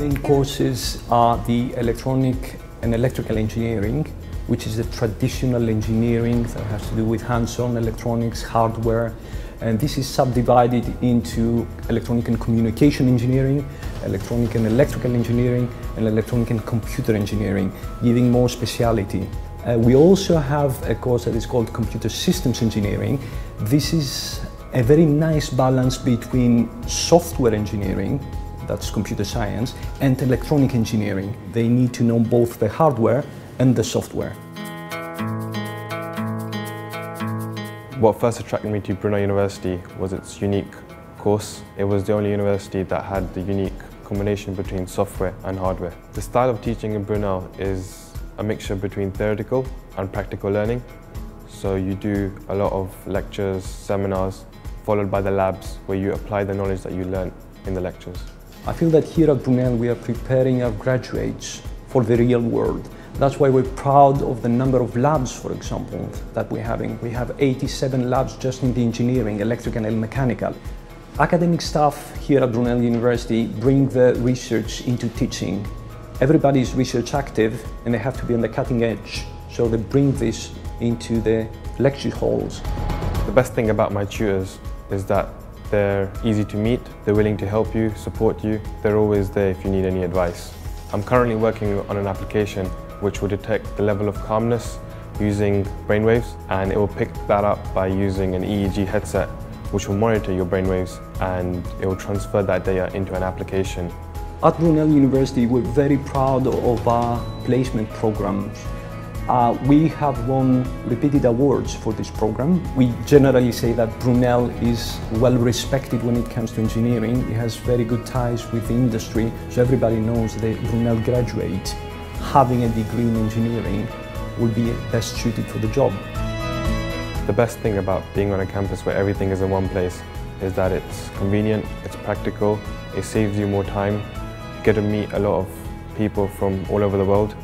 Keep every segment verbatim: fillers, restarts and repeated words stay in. main courses are the Electronic and Electrical Engineering, which is the traditional engineering that has to do with hands-on electronics, hardware, and this is subdivided into Electronic and Communication Engineering, Electronic and Electrical Engineering, and Electronic and Computer Engineering, giving more speciality. Uh, we also have a course that is called Computer Systems Engineering. This is a very nice balance between software engineering, that's computer science, and electronic engineering. They need to know both the hardware and the software. What first attracted me to Brunel University was its unique course. It was the only university that had the unique combination between software and hardware. The style of teaching in Brunel is a mixture between theoretical and practical learning. So you do a lot of lectures, seminars, followed by the labs where you apply the knowledge that you learn in the lectures. I feel that here at Brunel we are preparing our graduates for the real world. That's why we're proud of the number of labs, for example, that we're having. We have eighty-seven labs just in the engineering, electrical and mechanical. Academic staff here at Brunel University bring the research into teaching. Everybody is research active and they have to be on the cutting edge, so they bring this into the lecture halls. The best thing about my tutors is that they're easy to meet, they're willing to help you, support you, they're always there if you need any advice. I'm currently working on an application which will detect the level of calmness using brainwaves, and it will pick that up by using an E E G headset which will monitor your brainwaves, and it will transfer that data into an application. At Brunel University, we're very proud of our placement programs. Uh, we have won repeated awards for this program. We generally say that Brunel is well respected when it comes to engineering. It has very good ties with the industry, so everybody knows that Brunel graduate having a degree in engineering will be best suited for the job. The best thing about being on a campus where everything is in one place is that it's convenient, it's practical, it saves you more time. You get to meet a lot of people from all over the world,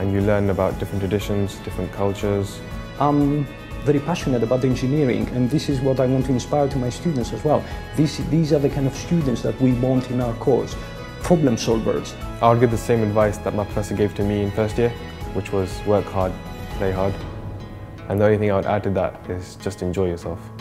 and you learn about different traditions, different cultures. I'm very passionate about engineering, and this is what I want to inspire to my students as well. This, these are the kind of students that we want in our course, problem solvers. I'll give the same advice that my professor gave to me in first year, which was work hard, play hard. And the only thing I would add to that is just enjoy yourself.